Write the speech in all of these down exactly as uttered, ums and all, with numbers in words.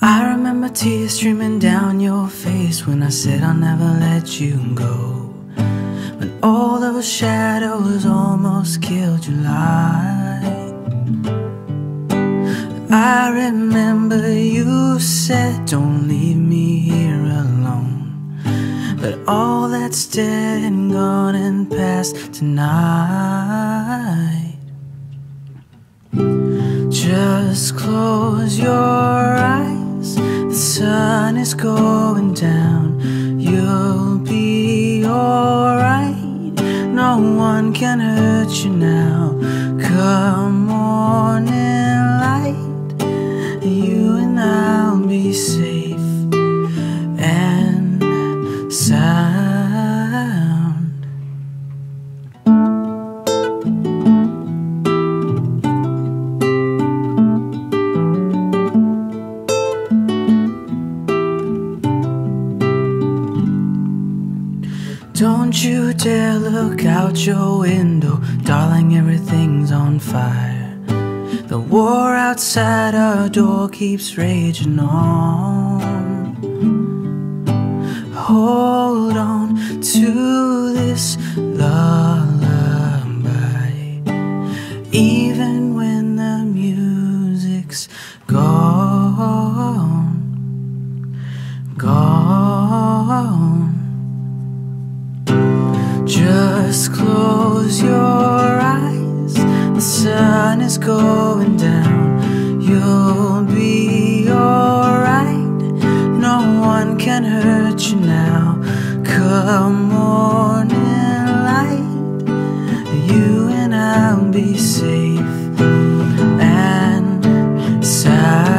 I remember tears streaming down your face when I said I'll never let you go, when all those shadows almost killed your light. I remember you said, don't leave me here alone, but all that's dead and gone and past tonight. Just close your eyes, the sun is going down, you'll be alright. No one can hurt you now. Come on in light, you and I'll be safe and sound. Don't you dare look out your window, darling, everything's on fire. The war outside our door keeps raging on. Hold on to this lullaby, even when the music's gone, gone. Just close your eyes, the sun is going down, you'll be alright. No one can hurt you now. Come on in light, you and I'll be safe and sound.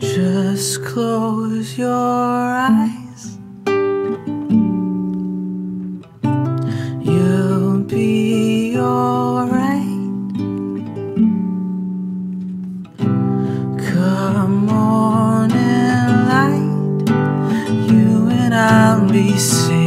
Just close your eyes, you'll be alright. Come on in light, you and I'll be safe.